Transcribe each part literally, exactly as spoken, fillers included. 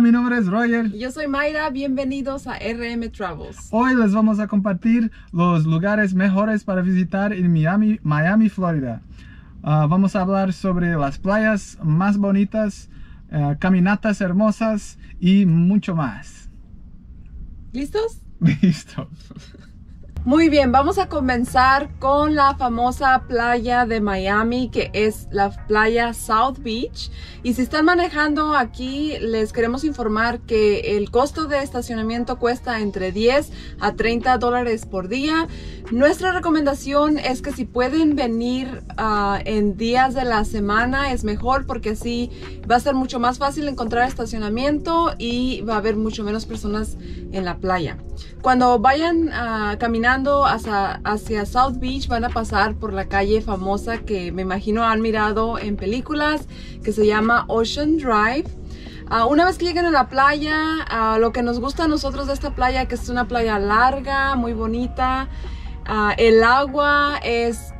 Hola, mi nombre es Roger. Yo soy Mayra, bienvenidos a R M Travels. Hoy les vamos a compartir los lugares mejores para visitar en Miami, Miami, Florida. Uh, vamos a hablar sobre las playas más bonitas, uh, caminatas hermosas y mucho más. ¿Listos? Listo. Muy bien, vamos a comenzar con la famosa playa de Miami, que es la playa South Beach. Y si están manejando aquí, les queremos informar que el costo de estacionamiento cuesta entre diez a treinta dólares por día. Nuestra recomendación es que si pueden venir uh, en días de la semana es mejor, porque así va a ser mucho más fácil encontrar estacionamiento y va a haber mucho menos personas en la playa. Cuando vayan uh, caminando hacia, hacia South Beach, van a pasar por la calle famosa que me imagino han mirado en películas, que se llama Ocean Drive. Uh, una vez que lleguen a la playa, uh, lo que nos gusta a nosotros de esta playa, que es una playa larga, muy bonita, uh, el agua es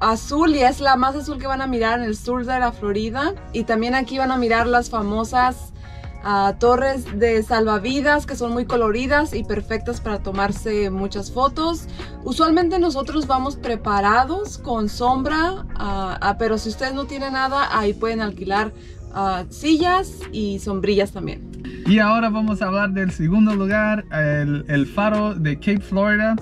azul y es la más azul que van a mirar en el sur de la Florida. Y también aquí van a mirar las famosas Uh, torres de salvavidas, que son muy coloridas y perfectas para tomarse muchas fotos. Usualmente nosotros vamos preparados con sombra, uh, uh, pero si ustedes no tienen nada, ahí pueden alquilar uh, sillas y sombrillas también. Y ahora vamos a hablar del segundo lugar, el, el faro de Cape Florida.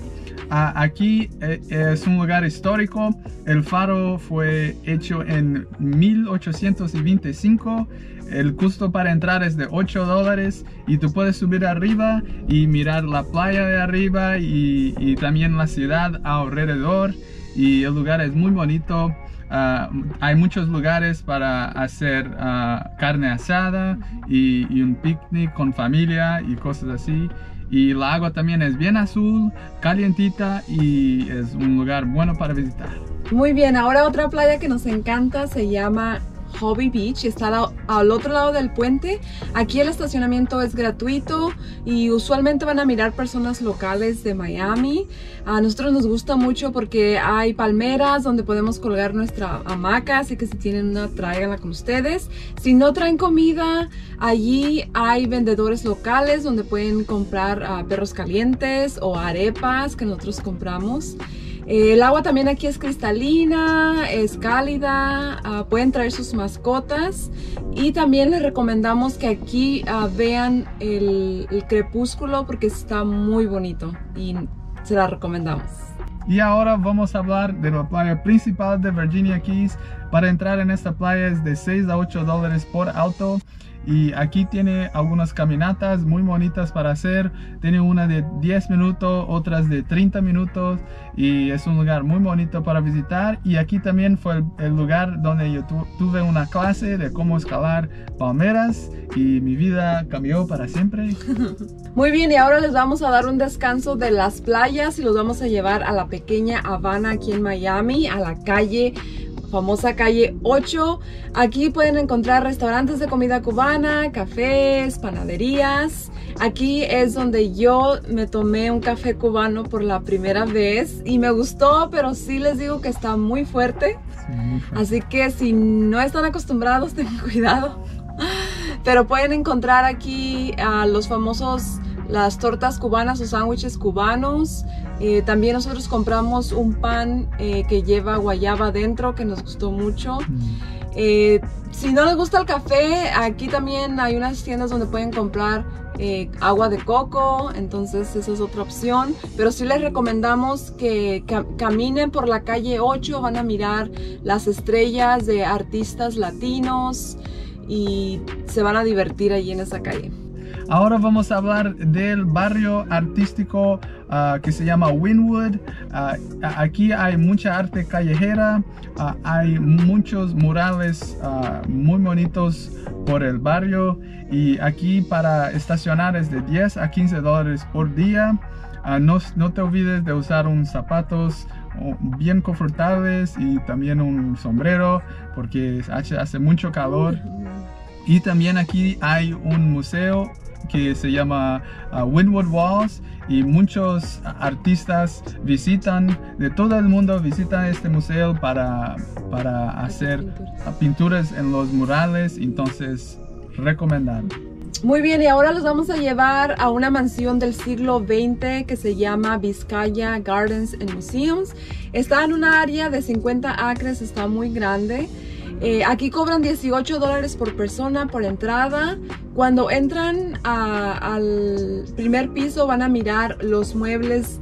Uh, aquí es un lugar histórico. El faro fue hecho en mil ochocientos veinticinco. El costo para entrar es de ocho dólares y tú puedes subir arriba y mirar la playa de arriba y, y también la ciudad alrededor, y el lugar es muy bonito. Uh, hay muchos lugares para hacer uh, carne asada y, y un picnic con familia y cosas así, y la agua también es bien azul, calientita, y es un lugar bueno para visitar. Muy bien, ahora otra playa que nos encanta se llama Hobby Beach, está al, al otro lado del puente. Aquí el estacionamiento es gratuito y usualmente van a mirar personas locales de Miami. A nosotros nos gusta mucho porque hay palmeras donde podemos colgar nuestra hamaca, así que si tienen una, tráiganla con ustedes. Si no traen comida, allí hay vendedores locales donde pueden comprar uh, perros calientes o arepas que nosotros compramos. El agua también aquí es cristalina, es cálida, uh, pueden traer sus mascotas, y también les recomendamos que aquí uh, vean el, el crepúsculo porque está muy bonito y se la recomendamos. Y ahora vamos a hablar de la playa principal de Virginia Keys. Para entrar en esta playa es de seis a ocho dólares por auto. Y aquí tiene algunas caminatas muy bonitas para hacer. Tiene una de diez minutos, otras de treinta minutos. Y es un lugar muy bonito para visitar. Y aquí también fue el, el lugar donde yo tu, tuve una clase de cómo escalar palmeras. Y mi vida cambió para siempre. Muy bien, y ahora les vamos a dar un descanso de las playas. Y los vamos a llevar a la Pequeña Habana aquí en Miami, a la calle famosa calle ocho. Aquí pueden encontrar restaurantes de comida cubana, cafés, panaderías. Aquí es donde yo me tomé un café cubano por la primera vez y me gustó, pero sí les digo que está muy fuerte. Sí, muy fuerte. Así que si no están acostumbrados, tengan cuidado. Pero pueden encontrar aquí a uh, los famosos las tortas cubanas o sándwiches cubanos. Eh, también nosotros compramos un pan eh, que lleva guayaba dentro que nos gustó mucho. Eh, si no les gusta el café, aquí también hay unas tiendas donde pueden comprar eh, agua de coco, entonces esa es otra opción. Pero sí les recomendamos que cam caminen por la calle ocho, van a mirar las estrellas de artistas latinos y se van a divertir allí en esa calle. Ahora vamos a hablar del barrio artístico uh, que se llama Wynwood. Uh, aquí hay mucha arte callejera, uh, hay muchos murales uh, muy bonitos por el barrio, y aquí para estacionar es de diez a quince dólares por día. Uh, no, no te olvides de usar unos zapatos bien confortables y también un sombrero porque hace, hace mucho calor. Y también aquí hay un museo que se llama uh, Wynwood Walls, y muchos artistas visitan, de todo el mundo visitan este museo para, para hacer pinturas. pinturas en los murales, entonces recomendable. Muy bien, y ahora los vamos a llevar a una mansión del siglo veinte que se llama Vizcaya Gardens and Museums. Está en una área de cincuenta acres, está muy grande. Eh, aquí cobran dieciocho dólares por persona por entrada. Cuando entran a, al primer piso van a mirar los muebles,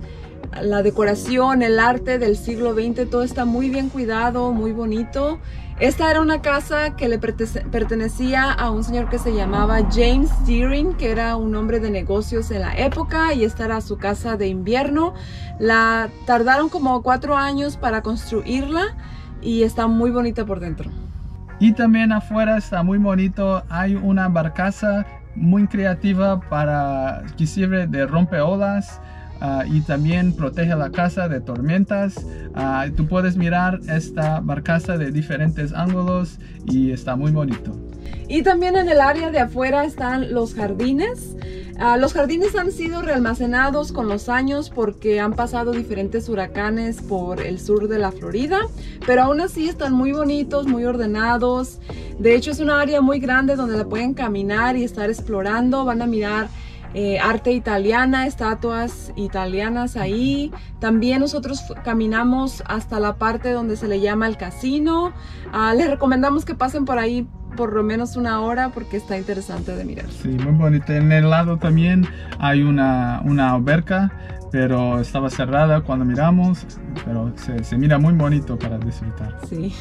la decoración, el arte del siglo veinte. Todo está muy bien cuidado, muy bonito. Esta era una casa que le pertenecía a un señor que se llamaba James Deering, que era un hombre de negocios en la época, y esta era su casa de invierno. La tardaron como cuatro años para construirla y está muy bonita por dentro. Y también afuera está muy bonito. Hay una barcaza muy creativa para que sirve de rompeolas. Uh, y también protege la casa de tormentas. Uh, tú puedes mirar esta barcaza de diferentes ángulos y está muy bonito. Y también en el área de afuera están los jardines. Uh, los jardines han sido realmacenados con los años porque han pasado diferentes huracanes por el sur de la Florida, pero aún así están muy bonitos, muy ordenados. De hecho, es una área muy grande donde la pueden caminar y estar explorando. Van a mirar Eh, arte italiana, estatuas italianas ahí. También nosotros caminamos hasta la parte donde se le llama el casino. Uh, les recomendamos que pasen por ahí por lo menos una hora porque está interesante de mirar. Sí, muy bonito. En el lado también hay una, una alberca, pero estaba cerrada cuando miramos, pero se, se mira muy bonito para disfrutar. Sí.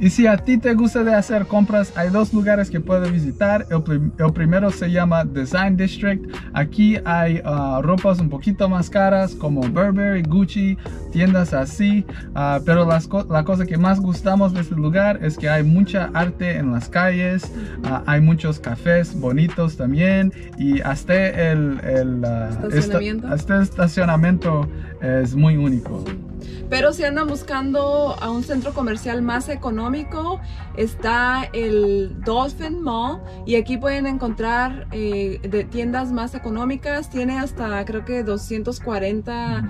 Y si a ti te gusta de hacer compras, hay dos lugares que puedes visitar. El, prim el primero se llama Design District. Aquí hay uh, ropas un poquito más caras como Burberry, Gucci, tiendas así. Uh, pero las co la cosa que más gustamos de este lugar es que hay mucha arte en las calles. Uh, hay muchos cafés bonitos también. Y hasta el, el uh, estacionamiento. Esta hasta el estacionamiento es muy único. Pero si andan buscando a un centro comercial más económico, está el Dolphin Mall, y aquí pueden encontrar eh, de tiendas más económicas. Tiene hasta creo que doscientas cuarenta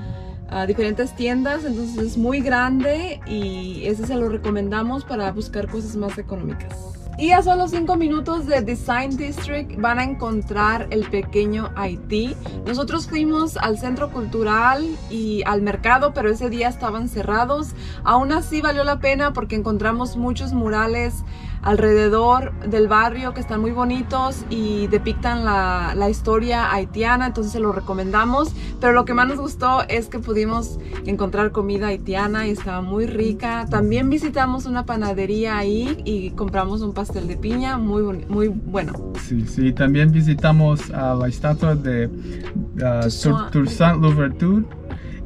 uh, diferentes tiendas, entonces es muy grande y ese se lo recomendamos para buscar cosas más económicas. Y a solo cinco minutos de Design District van a encontrar el Pequeño Haití. Nosotros fuimos al centro cultural y al mercado, pero ese día estaban cerrados. Aún así valió la pena porque encontramos muchos murales alrededor del barrio que están muy bonitos y depictan la, la historia haitiana, entonces se lo recomendamos. Pero lo que más nos gustó es que pudimos encontrar comida haitiana y estaba muy rica. También visitamos una panadería ahí y compramos un pastel de piña muy, muy bueno. Sí, sí, también visitamos a uh, la estatua de uh, Toussaint. Toussaint Louverture.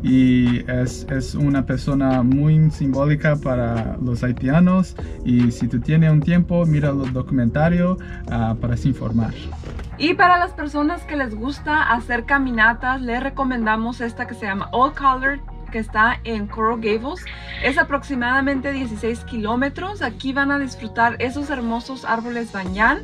Y es, es una persona muy simbólica para los haitianos, y si tú tienes un tiempo mira los documentarios uh, para se informar. Y para las personas que les gusta hacer caminatas, les recomendamos esta que se llama All Colored, que está en Coral Gables. Es aproximadamente dieciséis kilómetros. Aquí van a disfrutar esos hermosos árboles Banyan.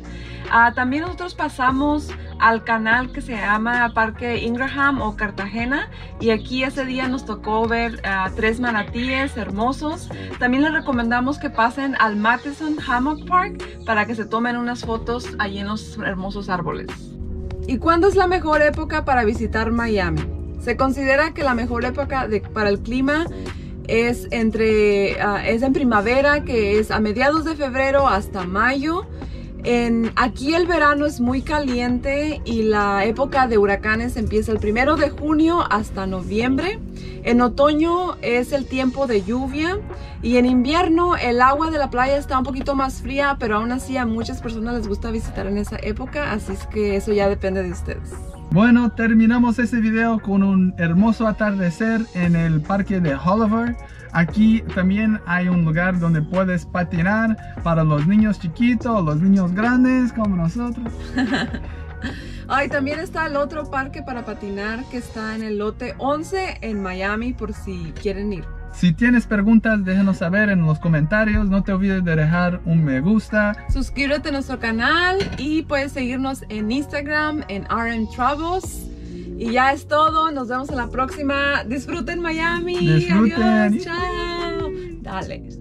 Uh, también nosotros pasamos al canal que se llama Parque Ingraham o Cartagena, y aquí ese día nos tocó ver uh, tres manatíes hermosos. También les recomendamos que pasen al Matheson Hammock Park para que se tomen unas fotos allí en los hermosos árboles. ¿Y cuándo es la mejor época para visitar Miami? Se considera que la mejor época de, para el clima es, entre, uh, es en primavera, que es a mediados de febrero hasta mayo. En, aquí el verano es muy caliente y la época de huracanes empieza el primero de junio hasta noviembre. En otoño es el tiempo de lluvia, y en invierno el agua de la playa está un poquito más fría, pero aún así a muchas personas les gusta visitar en esa época, así es que eso ya depende de ustedes. Bueno, terminamos este video con un hermoso atardecer en el parque de Holliver. Aquí también hay un lugar donde puedes patinar para los niños chiquitos, los niños grandes como nosotros. Ay, también está el otro parque para patinar que está en el lote once en Miami, por si quieren ir. Si tienes preguntas, déjanos saber en los comentarios. No te olvides de dejar un me gusta. Suscríbete a nuestro canal y puedes seguirnos en Instagram, en R M Travels. Y ya es todo. Nos vemos en la próxima. Disfruten Miami. Disfruten. Adiós. Chao. Dale.